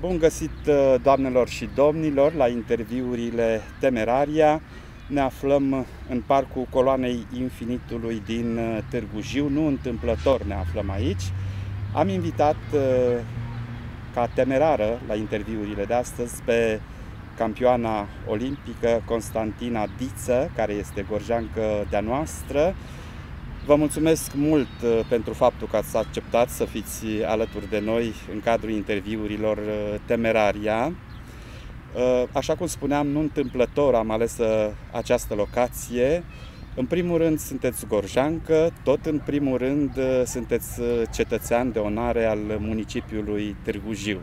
Bun găsit, doamnelor și domnilor, la interviurile Temeraria. Ne aflăm în parcul Coloanei Infinitului din Târgu Jiu, nu întâmplător ne aflăm aici. Am invitat ca temerară la interviurile de astăzi pe campioana olimpică Constantina Diță, care este gorjeancă de-a noastră. Vă mulțumesc mult pentru faptul că ați acceptat să fiți alături de noi în cadrul interviurilor Temeraria. Așa cum spuneam, nu întâmplător am ales această locație. În primul rând sunteți gorjeancă, tot în primul rând sunteți cetățean de onoare al municipiului Târgu Jiu.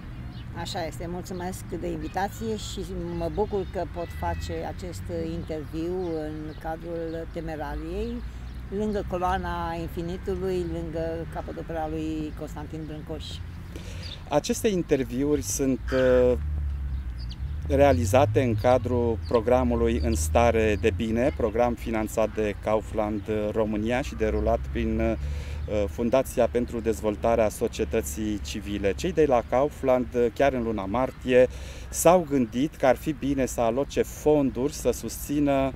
Așa este, mulțumesc de invitație și mă bucur că pot face acest interviu în cadrul Temerariei, lângă Coloana Infinitului, lângă capodopera lui Constantin Brâncuși. Aceste interviuri sunt realizate în cadrul programului În Stare de Bine, program finanțat de Kaufland România și derulat prin Fundația pentru Dezvoltarea Societății Civile. Cei de la Kaufland, chiar în luna martie, s-au gândit că ar fi bine să aloce fonduri să susțină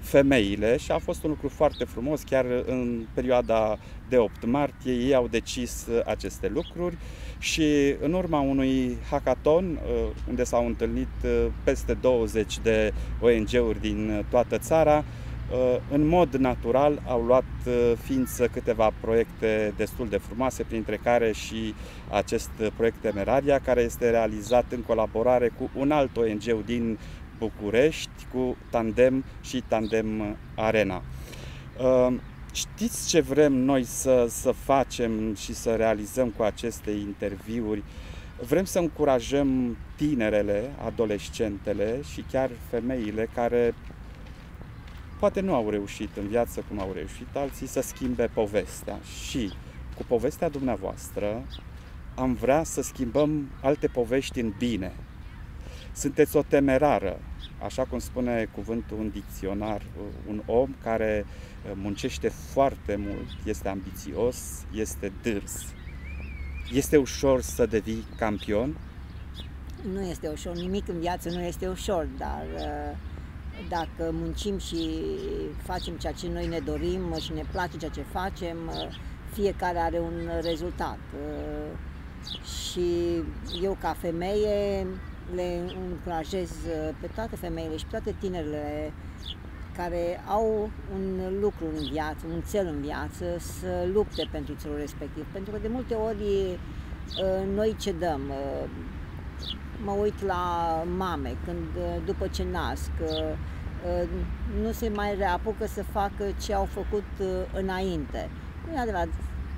femeile și a fost un lucru foarte frumos. Chiar în perioada de 8 martie ei au decis aceste lucruri și în urma unui hackathon unde s-au întâlnit peste 20 de ONG-uri din toată țara, în mod natural au luat ființă câteva proiecte destul de frumoase, printre care și acest proiect Temeraria, care este realizat în colaborare cu un alt ONG din București, cu Tandem și Tandem Arena. Știți ce vrem noi să facem și să realizăm cu aceste interviuri? Vrem să încurajăm tinerele, adolescentele și chiar femeile care poate nu au reușit în viață cum au reușit alții, să schimbe povestea. Și cu povestea dumneavoastră am vrea să schimbăm alte povești în bine. Sunteți o temerară, așa cum spune cuvântul în dicționar, un om care muncește foarte mult, este ambițios, este dârs. Este ușor să devii campion? Nu este ușor, nimic în viață nu este ușor, dar dacă muncim și facem ceea ce noi ne dorim și ne place ceea ce facem, fiecare are un rezultat. Și eu ca femeie le încurajez pe toate femeile și pe toate tinerile care au un lucru în viață, un țel în viață, să lupte pentru țelul respectiv. Pentru că de multe ori noi cedăm. Mă uit la mame când, după ce nasc, nu se mai reapucă să facă ce au făcut înainte. Nu e adevărat.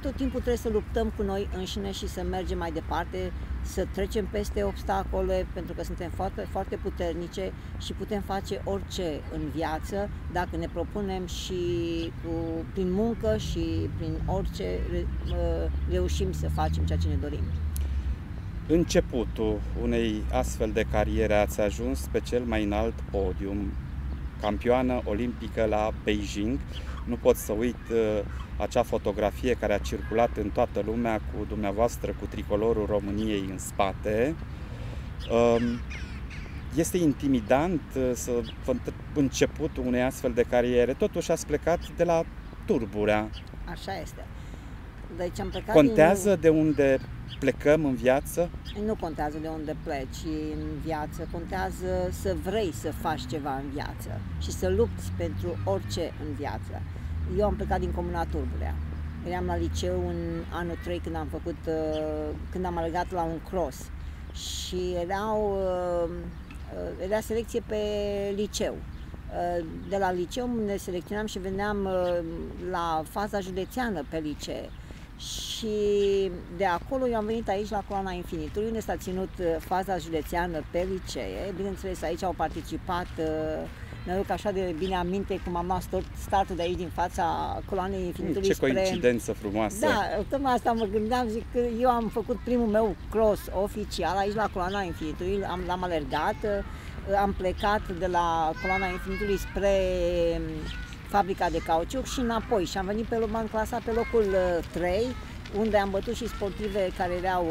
Tot timpul trebuie să luptăm cu noi înșine și să mergem mai departe, să trecem peste obstacole, pentru că suntem foarte, foarte puternice și putem face orice în viață dacă ne propunem și prin muncă și prin orice reușim să facem ceea ce ne dorim. Începutul unei astfel de cariere ați ajuns pe cel mai înalt podium, campioană olimpică la Beijing. Nu pot să uit acea fotografie care a circulat în toată lumea cu dumneavoastră, cu tricolorul României în spate. Este intimidant să începutul unei astfel de cariere. Totuși ați plecat de la Turburea. Așa este. Deci am plecat. Contează de unde plecăm în viață? Nu contează de unde pleci în viață, contează să vrei să faci ceva în viață și să lupți pentru orice în viață. Eu am plecat din comuna Turburea. Eram la liceu în anul 3 când am făcut, când am alergat la un cross și era selecție pe liceu. De la liceu ne selecționam și veneam la faza județeană pe licee. Și de acolo eu am venit aici la Coloana Infinitului, unde s-a ținut faza județeană pe licee. Bineînțeles, aici au participat Mi-aduc așa de bine aminte cum am astort startul de aici din fața Coloanei Infinitului. Ce coincidență frumoasă! Da, tocmai asta mă gândeam, zic că eu am făcut primul meu cross oficial aici la Coloana Infinitului, l-am alergat, am plecat de la Coloana Infinitului spre fabrica de cauciuc și înapoi și am venit pe m-am clasat pe locul 3, unde am bătut și sportive care erau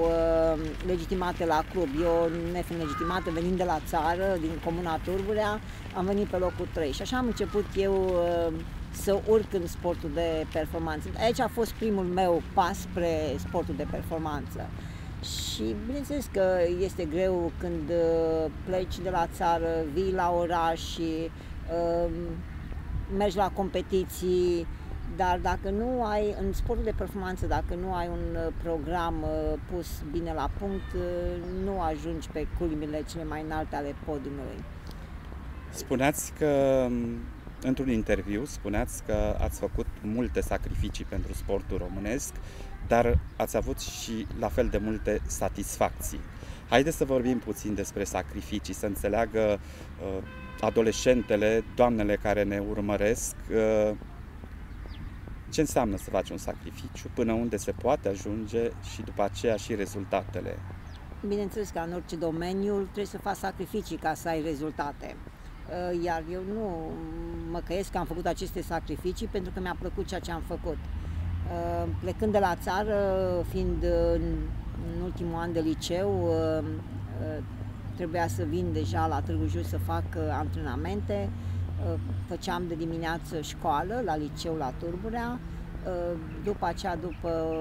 legitimate la club. Eu, nefiind legitimată, venind de la țară, din comuna Turburea, am venit pe locul 3 și așa am început eu să urc în sportul de performanță. Aici a fost primul meu pas spre sportul de performanță. Și bineînțeles că este greu când pleci de la țară, vii la oraș și mergi la competiții, dar dacă nu ai, în sportul de performanță, dacă nu ai un program pus bine la punct, nu ajungi pe culmile cele mai înalte ale podiumului. Spuneați că, într-un interviu, spuneați că ați făcut multe sacrificii pentru sportul românesc, dar ați avut și la fel de multe satisfacții. Haideți să vorbim puțin despre sacrificii, să înțeleagă adolescentele, doamnele care ne urmăresc, ce înseamnă să faci un sacrificiu, până unde se poate ajunge și după aceea și rezultatele. Bineînțeles că în orice domeniu trebuie să faci sacrificii ca să ai rezultate. Iar eu nu mă căiesc că am făcut aceste sacrificii pentru că mi-a plăcut ceea ce am făcut. Plecând de la țară, fiind în ultimul an de liceu, trebuia să vin deja la Târgu Jiu să fac antrenamente. Făceam de dimineață școală la liceu la Turburea, după aceea, după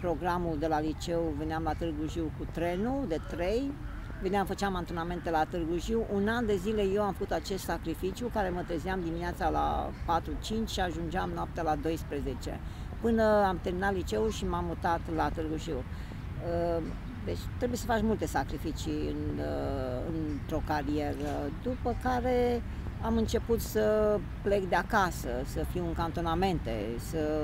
programul de la liceu, veneam la Târgu Jiu cu trenul de 3, veneam, făceam antrenamente la Târgu Jiu. Un an de zile eu am făcut acest sacrificiu, care mă trezeam dimineața la 4-5 și ajungeam noaptea la 12, până am terminat liceul și m-am mutat la Târgu Jiu. Deci trebuie să faci multe sacrificii într-o carieră, după care am început să plec de acasă, să fiu în cantonamente, să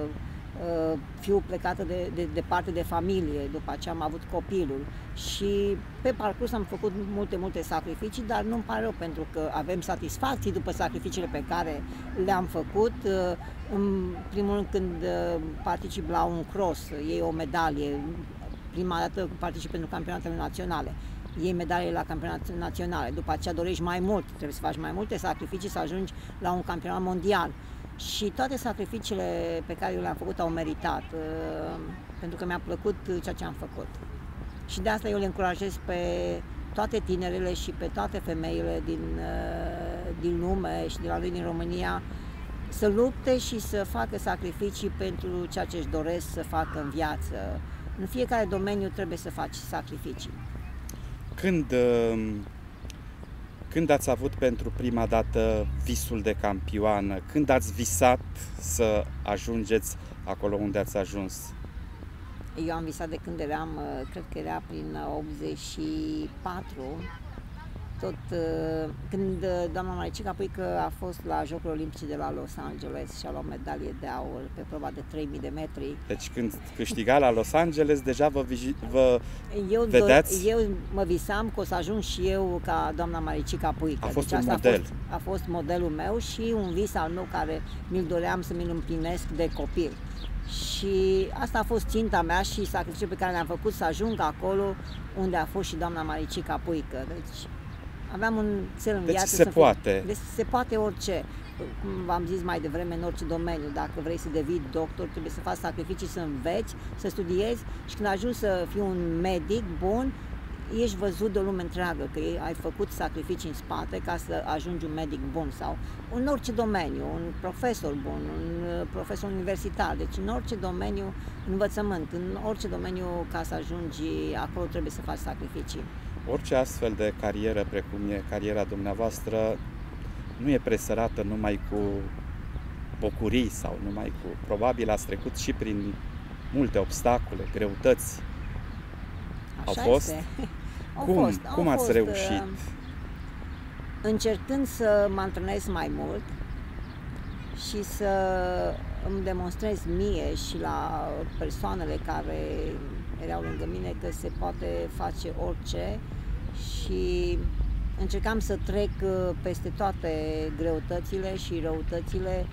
fiu plecată departe de familie, după aceea am avut copilul. Și pe parcurs am făcut multe sacrificii, dar nu-mi pare rău, pentru că avem satisfacții după sacrificiile pe care le-am făcut. În primul rând, când particip la un cross, iei o medalie, prima dată particip pentru campionatele naționale, iei medalie la campionate naționale, după aceea dorești mai mult, trebuie să faci mai multe sacrificii să ajungi la un campionat mondial. Și toate sacrificiile pe care eu le-am făcut au meritat, pentru că mi-a plăcut ceea ce am făcut. Și de asta eu le încurajez pe toate tinerele și pe toate femeile din lume și de la noi din România să lupte și să facă sacrificii pentru ceea ce își doresc să facă în viață. În fiecare domeniu trebuie să faci sacrificii. Când ați avut pentru prima dată visul de campioană? Când ați visat să ajungeți acolo unde ați ajuns? Eu am visat de când eram, cred că era prin 84, tot când doamna Maricica Puică a fost la Jocurile Olimpice de la Los Angeles și a luat medalie de aur pe proba de 3000 de metri. Deci când câștiga la Los Angeles, deja vedeați? Eu mă visam că o să ajung și eu ca doamna Maricica Puică. A fost deci un model. A fost modelul meu și un vis al meu care mi-l doream să mi-l împlinesc de copil. Și asta a fost ținta mea și sacrificiul pe care le-am făcut să ajung acolo unde a fost și doamna Maricica Puică. Deci aveam un cel în viață. Deci se poate orice. Cum v-am zis mai devreme, în orice domeniu. Dacă vrei să devii doctor, trebuie să faci sacrificii, să înveți, să studiezi și când ajungi să fii un medic bun, ești văzut de o lume întreagă, că ai făcut sacrificii în spate ca să ajungi un medic bun sau în orice domeniu, un profesor bun, un profesor universitar, deci în orice domeniu învățământ, în orice domeniu ca să ajungi acolo trebuie să faci sacrificii. Orice astfel de carieră, precum e cariera dumneavoastră, nu e presărată numai cu bucurii sau numai cu... Probabil ați trecut și prin multe obstacole, greutăți. Așa au fost? Cum ați reușit? Încercând să mă antrenez mai mult și să îmi demonstrez mie și la persoanele care erau lângă mine că se poate face orice și Încercam să trec peste toate greutățile și răutățile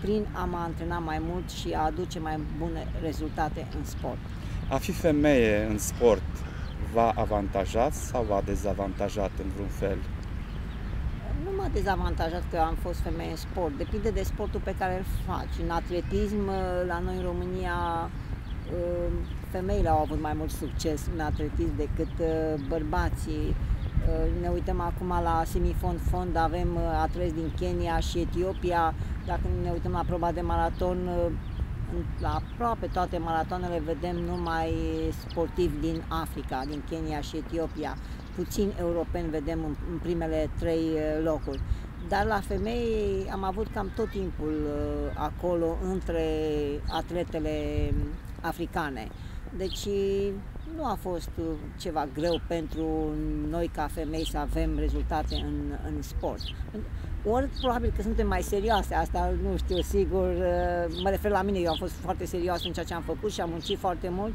prin a mă antrena mai mult și a aduce mai bune rezultate în sport. A fi femeie în sport v-a avantajat sau v-a dezavantajat în vreun fel? Nu m-a dezavantajat că eu am fost femeie în sport. Depinde de sportul pe care îl faci. În atletism, la noi în România, femeile au avut mai mult succes în atletism decât bărbații. Ne uităm acum la semifond-fond, avem atleți din Kenya și Etiopia. Dacă ne uităm la proba de maraton, la aproape toate maratoanele vedem numai sportivi din Africa, din Kenya și Etiopia. Puțini europeni vedem în primele 3 locuri. Dar la femei am avut cam tot timpul acolo între atletele africane. Deci nu a fost ceva greu pentru noi ca femei să avem rezultate în sport. Ori probabil că suntem mai serioase, asta nu știu sigur, mă refer la mine, eu am fost foarte serioasă în ceea ce am făcut și am muncit foarte mult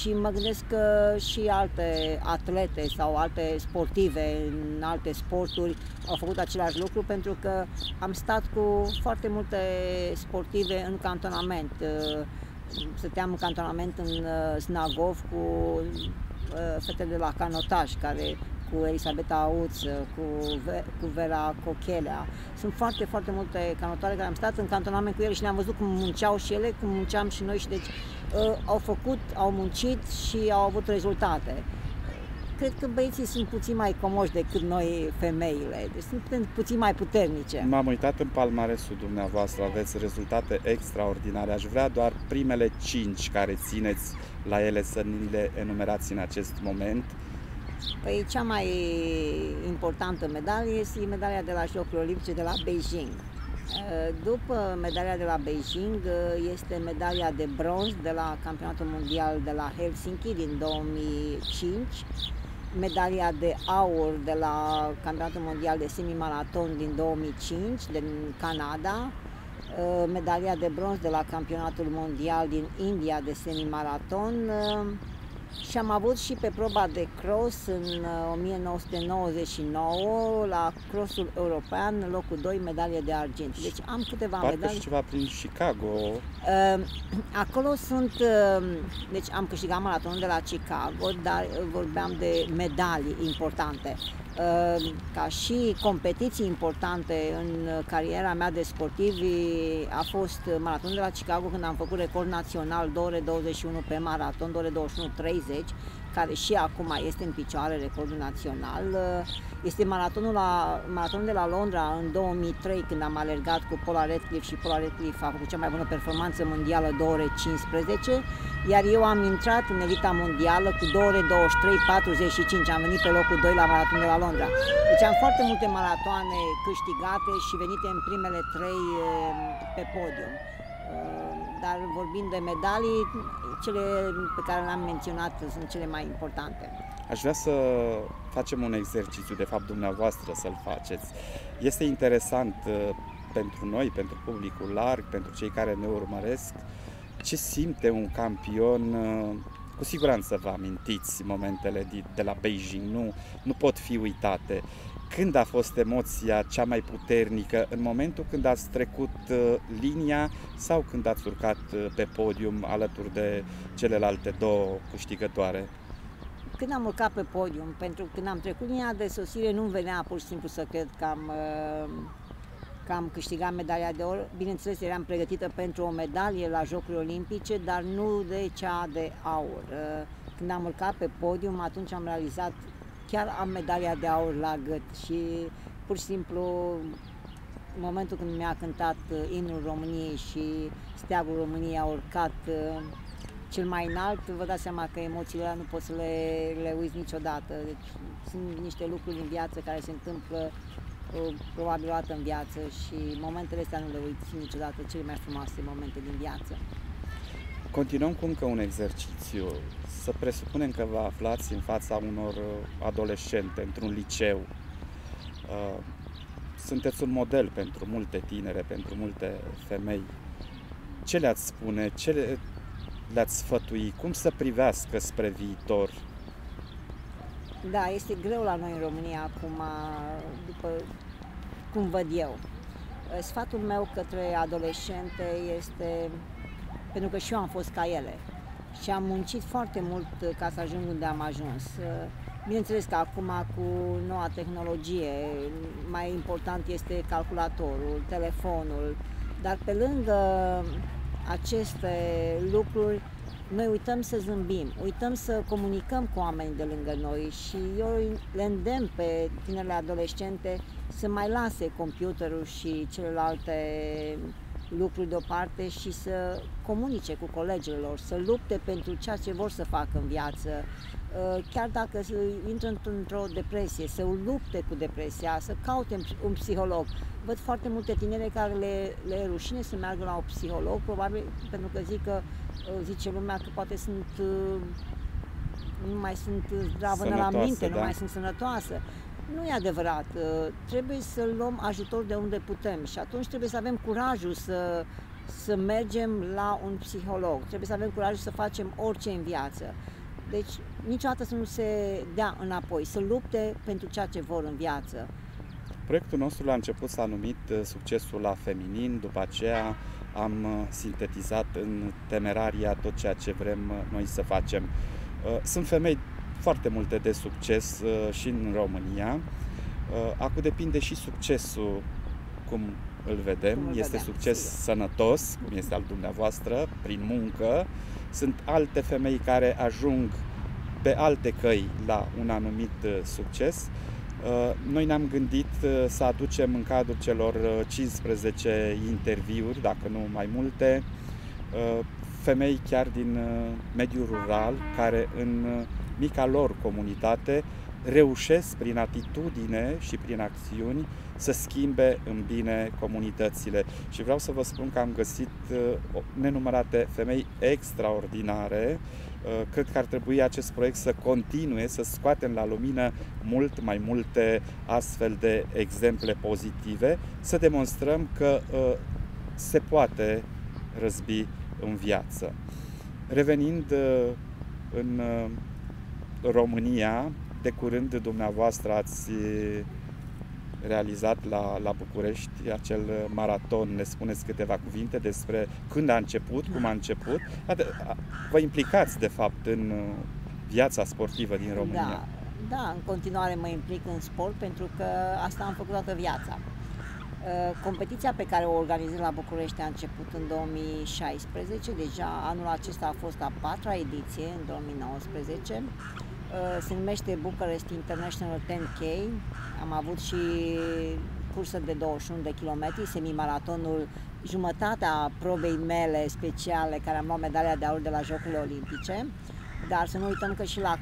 și mă gândesc că și alte atlete sau alte sportive în alte sporturi au făcut același lucru, pentru că am stat cu foarte multe sportive în cantonament. Stăteam în cantonament în Snagov cu fetele de la canotaj, cu Elisabeta Auță, cu Vera Cochelia. Sunt foarte, foarte multe canotoare care am stat în cantonament cu ele și ne-am văzut cum munceau și ele, cum munceam și noi și deci au muncit și au avut rezultate. Cred că băieții sunt puțin mai comoși decât noi femeile, deci sunt puțin mai puternice. M-am uitat în palmaresul dumneavoastră, aveți rezultate extraordinare. Aș vrea doar primele 5 care țineți la ele să ni le enumerați în acest moment. Păi cea mai importantă medalie este medalia de la Jocurile Olimpice de la Beijing. După medalia de la Beijing este medalia de bronz de la Campionatul Mondial de la Helsinki din 2005, medalia de aur de la Campionatul Mondial de Semimaraton din 2005 din Canada, medalia de bronz de la Campionatul Mondial din India de Semimaraton. Și am avut și pe proba de cross în 1999, la crossul european, locul 2, medalie de argint. Deci am câteva medalii. Parcă și ceva prin Chicago. Acolo sunt... Deci am câștigat maratonul de la Chicago, dar vorbeam de medalii importante. Ca și competiții importante în cariera mea de sportivi a fost maratonul de la Chicago, când am făcut record național 2 ore 21 pe maraton, 2 ore 21:30, care și acum este în picioare recordul național. Este maratonul de la Londra în 2003, când am alergat cu Paula Radcliffe și Paula Radcliffe a făcut cea mai bună performanță mondială, 2 ore 15, iar eu am intrat în elita mondială cu 2 ore 23:45, am venit pe locul 2 la maratonul de la Londra. Deci am foarte multe maratoane câștigate și venite în primele 3 pe podium. Dar vorbind de medalii, cele pe care le-am menționat sunt cele mai importante. Aș vrea să facem un exercițiu, de fapt dumneavoastră să-l faceți. Este interesant pentru noi, pentru publicul larg, pentru cei care ne urmăresc, ce simte un campion. Cu siguranță vă amintiți momentele de la Beijing, nu pot fi uitate. Când a fost emoția cea mai puternică? În momentul când ați trecut linia sau când ați urcat pe podium alături de celelalte 2 câștigătoare? Când am urcat pe podium, pentru că când am trecut linia de sosire nu-mi venea pur și simplu să cred că am câștigat medalia de aur. Bineînțeles, eram pregătită pentru o medalie la Jocurile Olimpice, dar nu de cea de aur. Când am urcat pe podium, atunci am realizat chiar am medalia de aur la gât și pur și simplu în momentul când mi-a cântat imnul României și steagul României a urcat cel mai înalt, vă dați seama că emoțiile alea nu pot să le uiți niciodată. Deci sunt niște lucruri în viață care se întâmplă probabil o dată în viață și momentele astea nu le uiți niciodată, cele mai frumoase momente din viață. Continuăm cu încă un exercițiu. Să presupunem că vă aflați în fața unor adolescente, într-un liceu. Sunteți un model pentru multe tinere, pentru multe femei. Ce le-ați spune? Ce le-ați sfătui? Cum să privească spre viitor? Da, este greu la noi în România acum, după cum văd eu. Sfatul meu către adolescente este, pentru că și eu am fost ca ele și am muncit foarte mult ca să ajung unde am ajuns. Bineînțeles că acum cu noua tehnologie, mai important este calculatorul, telefonul, dar pe lângă aceste lucruri, noi uităm să zâmbim, uităm să comunicăm cu oamenii de lângă noi și eu le îndemn pe tinerile adolescente să mai lase computerul și celelalte lucruri deoparte și să comunice cu colegilor lor, să lupte pentru ceea ce vor să facă în viață, chiar dacă intră într-o depresie, să lupte cu depresia, să caute un psiholog. Văd foarte multe tinere care le e rușine să meargă la un psiholog, probabil pentru că zice lumea că poate nu mai sunt zdravă la minte, da. Nu mai sunt sănătoasă. Nu e adevărat, trebuie să luăm ajutor de unde putem și atunci trebuie să avem curajul să mergem la un psiholog, trebuie să avem curajul să facem orice în viață. Deci niciodată să nu se dea înapoi, să lupte pentru ceea ce vor în viață. Proiectul nostru la început s-a numit Succesul la Feminin, după aceea am sintetizat în Temeraria tot ceea ce vrem noi să facem. Sunt femei foarte multe de succes și în România. Acum depinde și succesul, cum îl vedem. Este succes sănătos, cum este al dumneavoastră, prin muncă. Sunt alte femei care ajung pe alte căi la un anumit succes. Noi ne-am gândit să aducem în cadrul celor 15 interviuri, dacă nu mai multe, femei chiar din mediul rural, care în mica lor comunitate reușesc prin atitudine și prin acțiuni să schimbe în bine comunitățile. Și vreau să vă spun că am găsit nenumărate femei extraordinare. Cred că ar trebui acest proiect să continue, să scoatem la lumină mult mai multe astfel de exemple pozitive, să demonstrăm că se poate răzbi în viață. Revenind în România, de curând dumneavoastră ați realizat la București acel maraton. Ne spuneți câteva cuvinte despre când a început, cum a început. Vă implicați, de fapt, în viața sportivă din România. Da, în continuare mă implic în sport pentru că asta am făcut toată viața. Competiția pe care o organizăm la București a început în 2016, deja anul acesta a fost a 4-a ediție, în 2019. Se numește Bucharest International 10K. Am avut și cursă de 21 de kilometri, semimaratonul, jumătatea probei mele speciale, care am luat medalia de aur de la Jocurile Olimpice. Dar să nu uităm că și la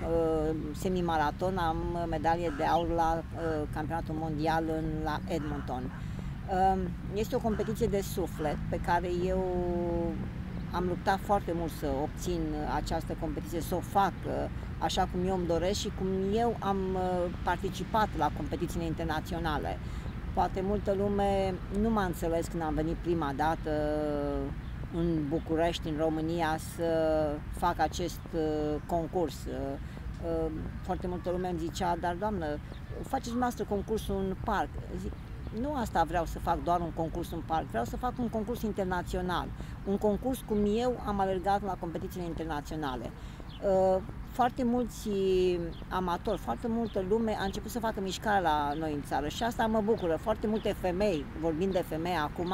semimaraton am medalie de aur la campionatul mondial la Edmonton. Este o competiție de suflet pe care eu am luptat foarte mult să obțin această competiție, să o fac așa cum eu îmi doresc și cum eu am participat la competițiile internaționale. Poate multă lume nu m-a înțeles când am venit prima dată în București, în România, să fac acest concurs. Foarte multă lume îmi zicea, dar doamnă, faceți dumneavoastră concursul în parc. Zic, nu asta vreau să fac, doar un concurs în parc, vreau să fac un concurs internațional, un concurs cum eu am alergat la competițiile internaționale. Foarte mulți amatori, foarte multă lume a început să facă mișcare la noi în țară și asta mă bucură. Foarte multe femei, vorbind de femei acum,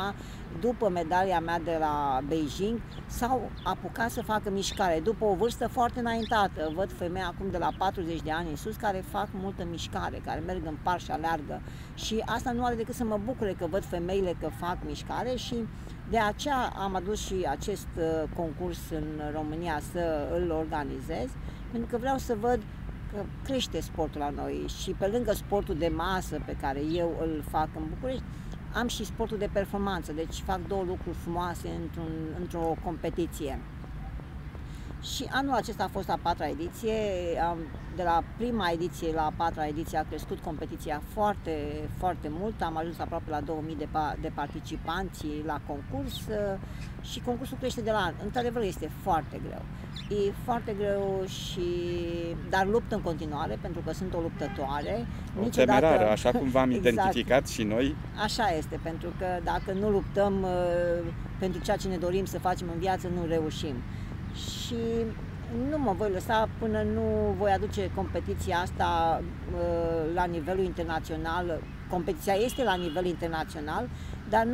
după medalia mea de la Beijing, s-au apucat să facă mișcare. După o vârstă foarte înaintată, văd femei acum de la 40 de ani în sus care fac multă mișcare, care merg în parc și aleargă. Și asta nu are decât să mă bucure că văd femeile că fac mișcare și de aceea am adus și acest concurs în România să îl organizez, pentru că vreau să văd că crește sportul la noi și pe lângă sportul de masă pe care eu îl fac în București, am și sportul de performanță, deci fac două lucruri frumoase într-o competiție. Și anul acesta a fost a 4-a ediție. De la prima ediție la a 4-a ediție a crescut competiția foarte, foarte mult. Am ajuns aproape la 2000 de participanți la concurs și concursul crește de la an. Într-adevăr, este foarte greu. E foarte greu și... dar lupt în continuare, pentru că sunt o luptătoare. O temerară, așa cum v-am identificat și noi. Așa este, pentru că dacă nu luptăm pentru ceea ce ne dorim să facem în viață, nu reușim. Și nu mă voi lăsa până nu voi aduce competiția asta la nivelul internațional. Competiția este la nivel internațional, dar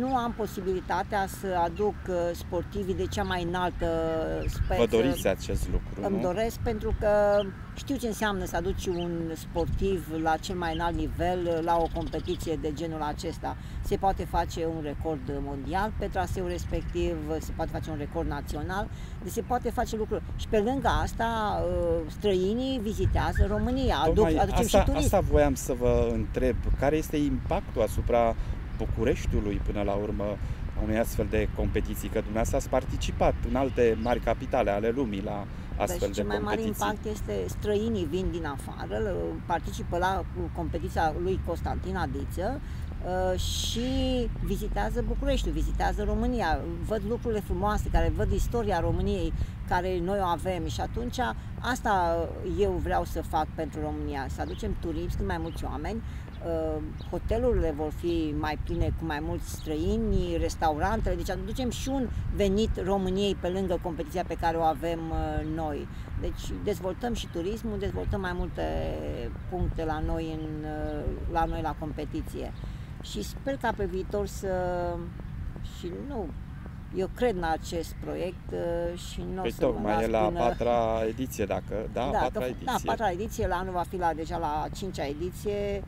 nu am posibilitatea să aduc sportivii de cea mai înaltă speță. Vă doriți acest lucru, nu? Îmi doresc, pentru că știu ce înseamnă să aduci un sportiv la cel mai înalt nivel, la o competiție de genul acesta. Se poate face un record mondial pe traseul respectiv, se poate face un record național, deci se poate face lucruri. Și pe lângă asta, străinii vizitează România, aducem și turiști. Asta voiam să vă întreb, care este impactul asupra Bucureștiului, până la urmă, a unei astfel de competiții, că dumneavoastră ați participat în alte mari capitale ale lumii la astfel de competiții. Deci, cel mai mare impact este străinii vin din afară, participă la competiția lui Constantina Diță și vizitează Bucureștiul, vizitează România, văd lucrurile frumoase, care văd istoria României, care noi o avem, și atunci asta eu vreau să fac pentru România, să aducem turiști, cât mai mulți oameni. Hotelurile vor fi mai pline cu mai mulți străini, restaurantele, deci aducem și un venit României pe lângă competiția pe care o avem noi. Deci dezvoltăm și turismul, dezvoltăm mai multe puncte la noi la competiție. Și sper ca pe viitor eu cred în acest proiect și nu o să mă las până... la 4-a ediție, a 4-a ediție, la anul va fi deja la 5-a ediție.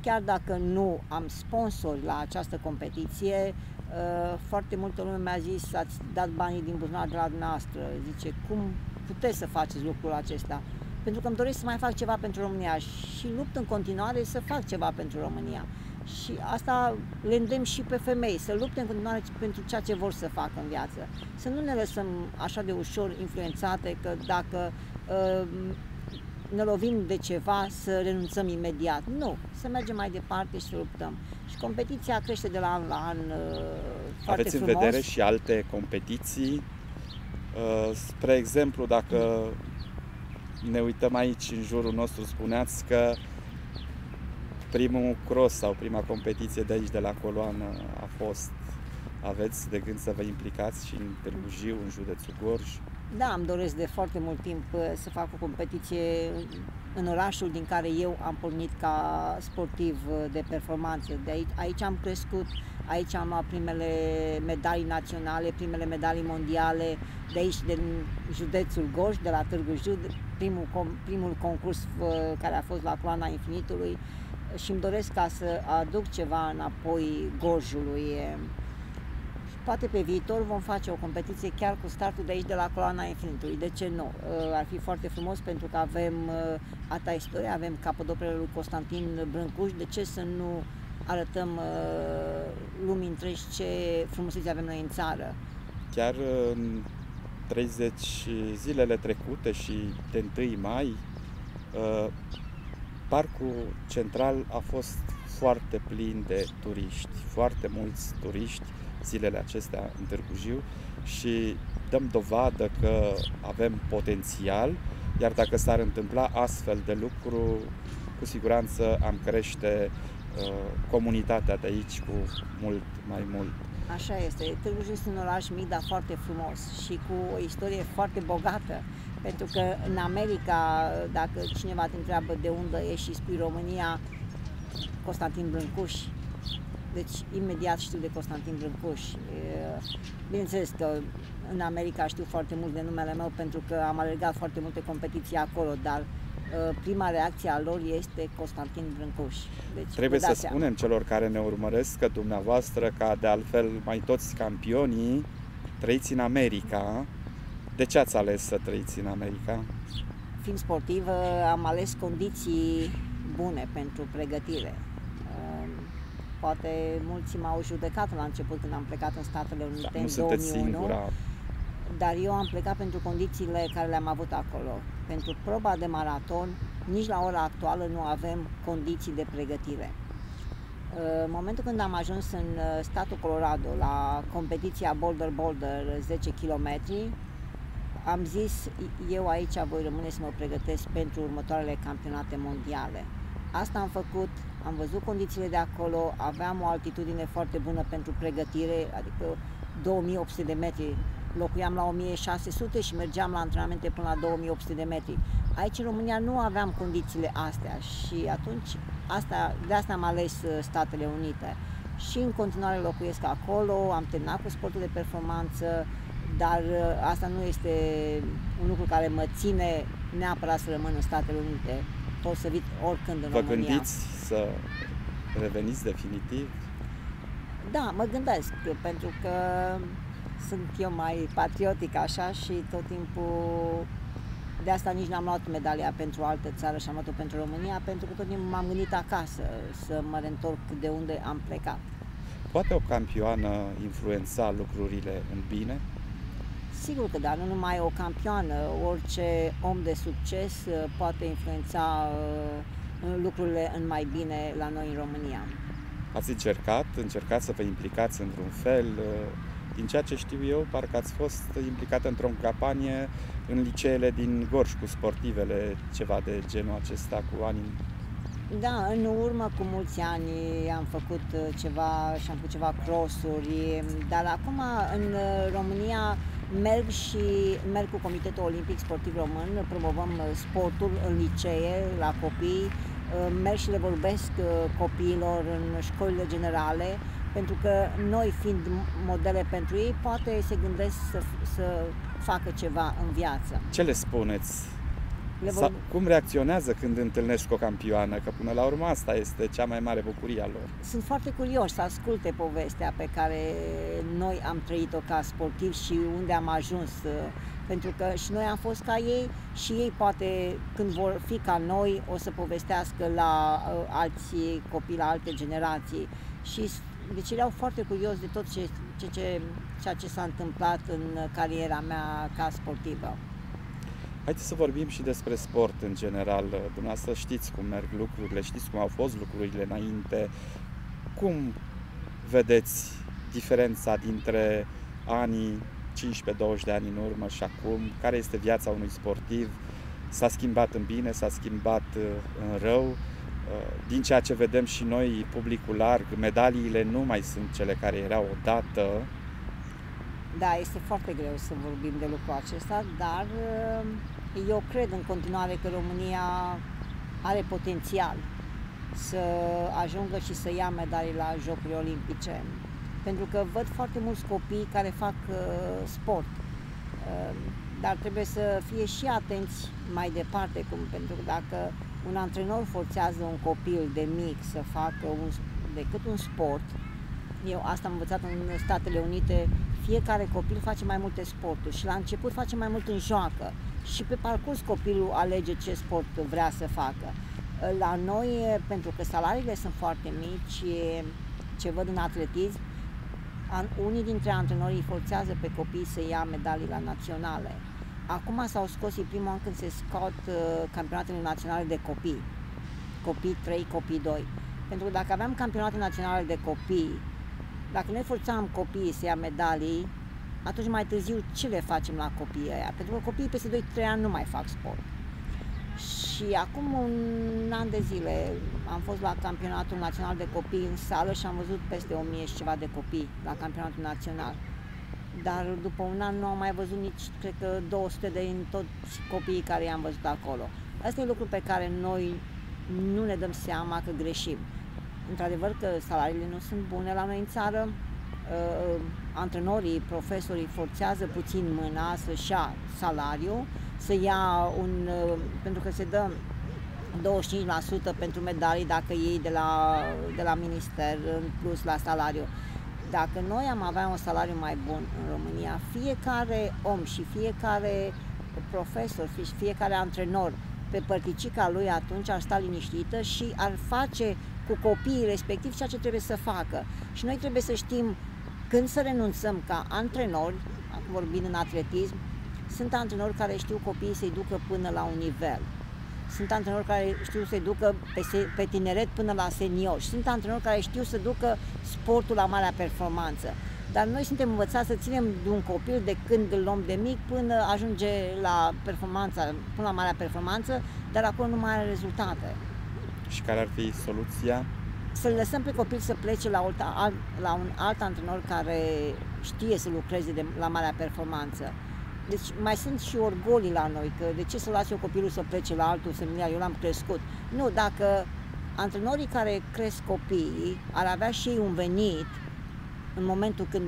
Chiar dacă nu am sponsori la această competiție, foarte multă lume mi-a zis: ați dat banii din buzunar de la dumneavoastră. Zice, cum puteți să faceți lucrul acesta? Pentru că îmi doresc să mai fac ceva pentru România și lupt în continuare să fac ceva pentru România. Și asta le îndemn și pe femei, să lupte în continuare pentru ceea ce vor să facă în viață. Să nu ne lăsăm așa de ușor influențate, că dacă ne lovim de ceva, să renunțăm imediat. Nu, să mergem mai departe și să luptăm. Și competiția crește de la an la an foarte Aveți frumos. În vedere și alte competiții? Spre exemplu, dacă ne uităm aici în jurul nostru, spuneați că primul cross sau prima competiție de aici, de la Coloana, a fost. Aveți de gând să vă implicați și în Târgu Jiu, în județul Gorj? Da, îmi doresc de foarte mult timp să fac o competiție în orașul din care eu am pornit ca sportiv de performanță. De aici am crescut, aici am luat primele medalii naționale, primele medalii mondiale, de aici, din județul Gorj, de la Târgu Jiu, primul concurs care a fost la Coloana Infinitului, și îmi doresc ca să aduc ceva înapoi Gorjului. Poate pe viitor vom face o competiție chiar cu startul de aici, de la Coloana Infinitului. De ce nu? Ar fi foarte frumos, pentru că avem atâta istorie, avem capodoperele lui Constantin Brâncuși. De ce să nu arătăm lumii întregi ce frumusețe avem noi în țară? Chiar în 30 zilele trecute și de 1 mai, parcul central a fost foarte plin de turiști, foarte mulți turiști zilele acestea în Târgu Jiu, și dăm dovadă că avem potențial, iar dacă s-ar întâmpla astfel de lucru, cu siguranță am crește comunitatea de aici cu mult mai mult. Așa este. Târgu Jiu este un oraș mic, dar foarte frumos și cu o istorie foarte bogată. Pentru că în America, dacă cineva te întreabă de unde ești și spui România, Constantin Brâncuși. Deci, imediat știu de Constantin Brâncuși. Bineînțeles că în America știu foarte mult de numele meu, pentru că am alergat foarte multe competiții acolo, dar prima reacție a lor este Constantin Brâncuși. Deci, trebuie să spunem celor care ne urmăresc că dumneavoastră, ca de altfel mai toți campionii, trăiți în America. De ce ați ales să trăiți în America? Fiind sportivă, am ales condiții bune pentru pregătire. Poate mulți m-au judecat la început, când am plecat în Statele Unite, în 2001. dar eu am plecat pentru condițiile care le-am avut acolo. Pentru proba de maraton, nici la ora actuală nu avem condiții de pregătire. În momentul când am ajuns în statul Colorado, la competiția Boulder 10 km, am zis, eu aici voi rămâne să mă pregătesc pentru următoarele campionate mondiale. Asta am făcut, am văzut condițiile de acolo, aveam o altitudine foarte bună pentru pregătire, adică 2800 de metri. Locuiam la 1600 și mergeam la antrenamente până la 2800 de metri. Aici în România nu aveam condițiile astea și atunci de asta am ales Statele Unite. Și în continuare locuiesc acolo, am terminat cu sportul de performanță, dar asta nu este un lucru care mă ține neapărat să rămân în Statele Unite. Pot să vin oricând în România. Vă gândiți să reveniți definitiv? Da, mă gândesc, pentru că sunt eu mai patriotic așa și tot timpul, de asta nici n-am luat medalia pentru altă țară și am luat-o pentru România, pentru că tot timpul m-am gândit acasă, să mă reîntorc de unde am plecat. Poate o campioană influența lucrurile în bine? Sigur că da, nu numai o campioană, orice om de succes poate influența lucrurile în mai bine la noi în România. Ați încercat să vă implicați într-un fel? Din ceea ce știu eu, parcă ați fost implicată într-o campanie în liceele din Gorj cu sportivele, ceva de genul acesta cu ani. Da, în urmă cu mulți ani am făcut ceva și am făcut ceva crossuri, dar acum în România merg cu Comitetul Olimpic Sportiv Român, promovăm sportul în licee, la copii, merg și le vorbesc copiilor în școlile generale, pentru că noi, fiind modele pentru ei, poate se gândesc să facă ceva în viață. Ce le spuneți? Cum reacționează când întâlnești o campioană? Că până la urmă asta este cea mai mare bucurie a lor. Sunt foarte curioși să asculte povestea pe care noi am trăit-o ca sportiv și unde am ajuns. Pentru că și noi am fost ca ei și ei poate când vor fi ca noi o să povestească la alții copii, la alte generații. Și deci erau foarte curios de tot ceea ce s-a întâmplat în cariera mea ca sportivă. Haideți să vorbim și despre sport în general. Dumneavoastră știți cum merg lucrurile, știți cum au fost lucrurile înainte. Cum vedeți diferența dintre anii 15-20 de ani în urmă și acum? Care este viața unui sportiv? S-a schimbat în bine, s-a schimbat în rău? Din ceea ce vedem și noi, publicul larg, medaliile nu mai sunt cele care erau odată. Da, este foarte greu să vorbim de lucrul acesta, dar eu cred în continuare că România are potențial să ajungă și să ia medalii la Jocurile Olimpice. Pentru că văd foarte mulți copii care fac sport. Dar trebuie să fie și atenți mai departe, pentru că dacă un antrenor forțează un copil de mic să facă decât un sport, eu asta am învățat în Statele Unite, fiecare copil face mai multe sporturi și la început face mai mult în joacă și pe parcurs copilul alege ce sport vrea să facă. La noi, pentru că salariile sunt foarte mici, ce văd în atletism, unii dintre antrenorii forțează pe copii să ia medalii la naționale. Acum s-au scos, e primul an când se scot campionatele naționale de copii. Copii 3, copii 2. Pentru că dacă aveam campionate naționale de copii, dacă noi forțam copiii să ia medalii, atunci mai târziu ce le facem la copiii ăia? Pentru că copiii peste 2-3 ani nu mai fac sport. Și acum un an de zile am fost la campionatul național de copii în sală și am văzut peste 1000 și ceva de copii la campionatul național. Dar după un an nu am mai văzut nici, cred că 200 din toți copiii care i-am văzut acolo. Asta e lucru pe care noi nu ne dăm seama că greșim. Într-adevăr că salariile nu sunt bune la noi în țară, antrenorii, profesorii forțează puțin mâna să-și ia salariul, să ia pentru că se dă 25% pentru medalii dacă iei de la minister în plus la salariu. Dacă noi am avea un salariu mai bun în România, fiecare om și fiecare profesor și fiecare antrenor pe părticica lui atunci ar sta liniștită și ar face cu copiii respectiv ceea ce trebuie să facă. Și noi trebuie să știm când să renunțăm ca antrenori, vorbind în atletism, sunt antrenori care știu copiii să-i ducă până la un nivel. Sunt antrenori care știu să-i ducă pe tineret până la seniori. Sunt antrenori care știu să ducă sportul la marea performanță. Dar noi suntem învățați să ținem de un copil de când îl luăm de mic până ajunge la performanța, până la marea performanță, dar acolo nu mai are rezultate. Și care ar fi soluția? Să-l lăsăm pe copil să plece la un alt antrenor care știe să lucreze la marea performanță. Deci mai sunt și orgolii la noi, că de ce să las eu copilul să plece la altul, să-mi ia, eu l-am crescut. Nu, dacă antrenorii care cresc copiii ar avea și ei un venit în momentul când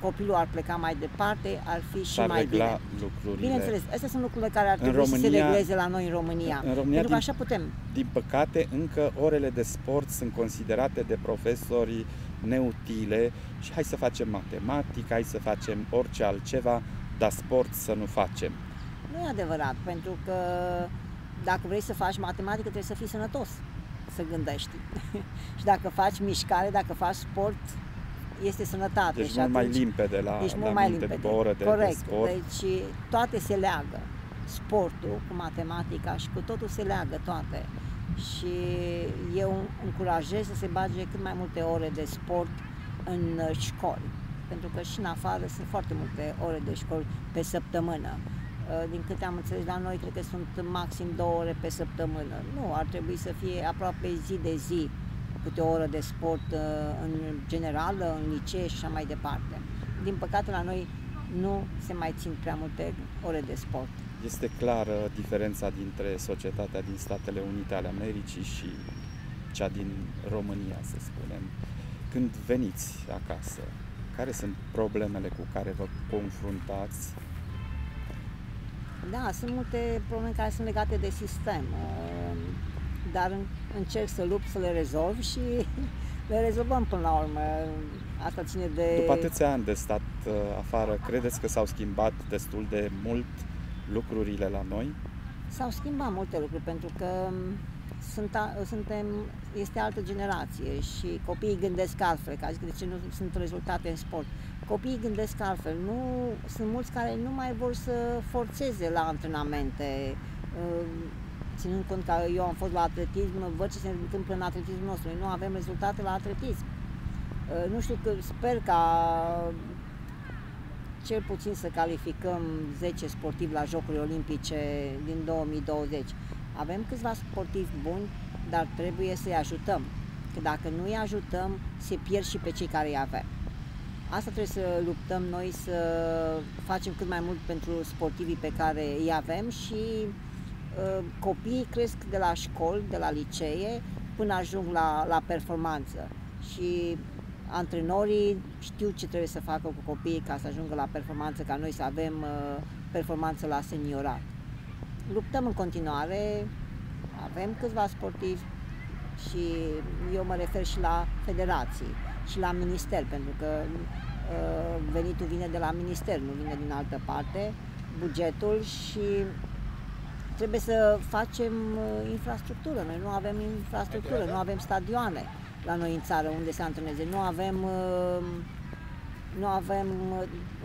copilul ar pleca mai departe, ar fi și mai bine. Lucrurile. Bineînțeles, astea sunt lucrurile care ar trebui să se regleze la noi în România. Pentru că așa putem. Din păcate, încă orele de sport sunt considerate de profesori neutile și hai să facem matematică, hai să facem orice altceva, dar sport să nu facem. Nu e adevărat, pentru că dacă vrei să faci matematică, trebuie să fii sănătos, să gândești. Și dacă faci mișcare, dacă faci sport, este sănătate. Deci și mult mai limpede la o oră de sport. Corect, deci toate se leagă. Sportul cu matematica și cu totul se leagă toate. Și eu încurajez să se bage cât mai multe ore de sport în școli. Pentru că și în afară sunt foarte multe ore de școli pe săptămână. Din câte am înțeles la noi, cred că sunt maxim 2 ore pe săptămână. Nu, ar trebui să fie aproape zi de zi câte o oră de sport în general, în licee și așa mai departe. Din păcate la noi nu se mai țin prea multe ore de sport. Este clară diferența dintre societatea din Statele Unite ale Americii și cea din România, să spunem. Când veniți acasă, care sunt problemele cu care vă confruntați? Da, sunt multe probleme care sunt legate de sistem, dar încerc să lupt să le rezolv și le rezolvăm până la urmă. Asta ține de... După atâția ani de stat afară, credeți că s-au schimbat destul de mult lucrurile la noi? S-au schimbat multe lucruri, pentru că este altă generație și copiii gândesc altfel, că zic de ce nu sunt rezultate în sport. Copiii gândesc altfel, nu, sunt mulți care nu mai vor să forțeze la antrenamente, ținând cont că eu am fost la atletism, văd ce se întâmplă în atletismul nostru, noi nu avem rezultate la atletism. Nu știu, că sper ca cel puțin să calificăm 10 sportivi la Jocurile Olimpice din 2020. Avem câțiva sportivi buni, dar trebuie să-i ajutăm. Că dacă nu îi ajutăm, se pierd și pe cei care îi avem. Asta trebuie să luptăm noi, să facem cât mai mult pentru sportivii pe care îi avem și copiii cresc de la școli, de la licee, până ajung la performanță. Și antrenorii știu ce trebuie să facă cu copiii ca să ajungă la performanță, ca noi să avem performanță la seniorat. Luptăm în continuare, avem câțiva sportivi și eu mă refer și la federații și la minister, pentru că venitul vine de la minister, nu vine din altă parte, bugetul, și trebuie să facem infrastructură. Noi nu avem infrastructură, nu avem stadioane la noi în țară unde se antreneze, nu avem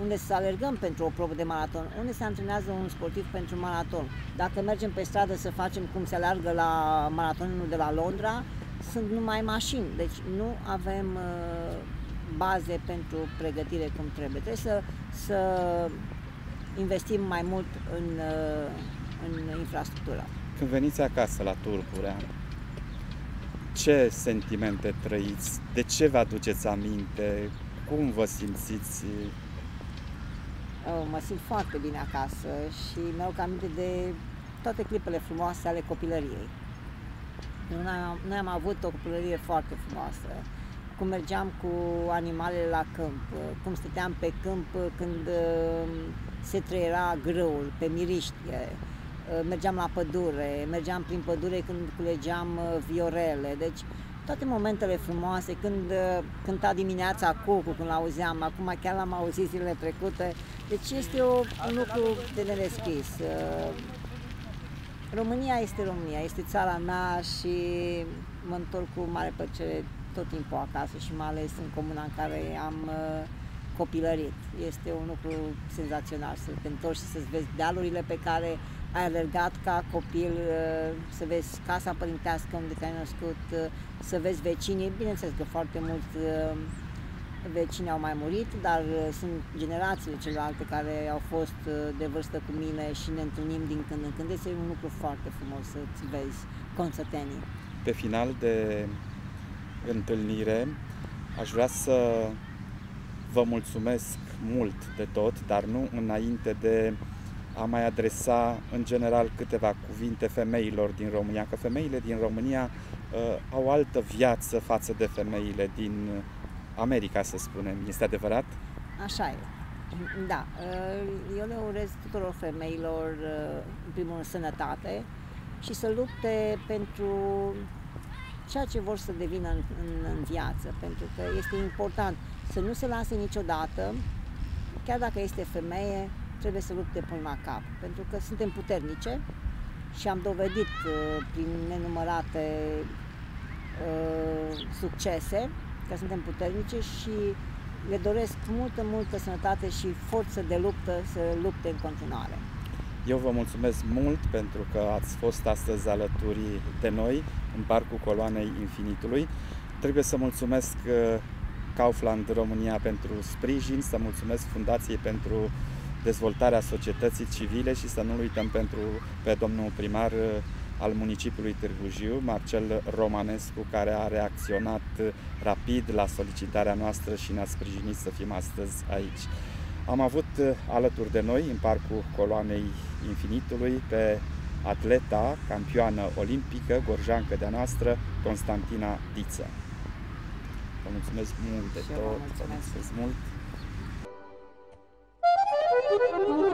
unde să alergăm pentru o probă de maraton, unde se antrenează un sportiv pentru maraton. Dacă mergem pe stradă să facem cum se alergă la maratonul de la Londra, sunt numai mașini, deci nu avem baze pentru pregătire cum trebuie. Trebuie să investim mai mult în infrastructură. Când veniți acasă la Turburea, ce sentimente trăiți? De ce vă aduceți aminte? Cum vă simțiți? Mă simt foarte bine acasă și mi-au aminte de toate clipele frumoase ale copilăriei. Noi am avut o copilărie foarte frumoasă. Cum mergeam cu animalele la câmp, cum stăteam pe câmp când se trăiera grâul, pe miriștie. Mergeam la pădure, mergeam prin pădure când culegeam viorele. Deci toate momentele frumoase, când cânta dimineața cucu, când l-auzeam, acum chiar l-am auzit zilele trecute. Deci este un lucru de nedescris. România este România, este țara mea și mă întorc cu mare plăcere tot timpul acasă și mai ales în comuna în care am copilărit. Este un lucru senzațional să te întorci și să-ți vezi dealurile pe care ai alergat ca copil, să vezi casa părintească unde te-ai născut, să vezi vecinii. Bineînțeles că foarte mult vecini au mai murit, dar sunt generațiile celelalte care au fost de vârstă cu mine și ne întâlnim din când în când. Este un lucru foarte frumos să-ți vezi consătenii. Pe final de întâlnire aș vrea să vă mulțumesc mult de tot, dar nu înainte de a mai adresa în general câteva cuvinte femeilor din România, că femeile din România au altă viață față de femeile din America, să spunem. Este adevărat? Așa e. Da. Eu le urez tuturor femeilor, în primul rând, sănătate și să lupte pentru ceea ce vor să devină în viață, pentru că este important să nu se lase niciodată, chiar dacă este femeie, trebuie să lupte până la cap, pentru că suntem puternice și am dovedit prin nenumărate succese că suntem puternice și le doresc multă, multă sănătate și forță de luptă, să lupte în continuare. Eu vă mulțumesc mult pentru că ați fost astăzi alături de noi în Parcul Coloanei Infinitului. Trebuie să mulțumesc Kaufland România pentru sprijin, să mulțumesc Fundației pentru Dezvoltarea Societății Civile și să nu uităm pe domnul primar al municipiului Târgu Jiu, Marcel Romanescu, care a reacționat rapid la solicitarea noastră și ne-a sprijinit să fim astăzi aici. Am avut alături de noi, în Parcul Coloanei Infinitului, pe atleta, campioană olimpică, gorjancă de-a noastră, Constantina Diță. Vă mulțumesc mult de tot! Vă mulțumesc mult!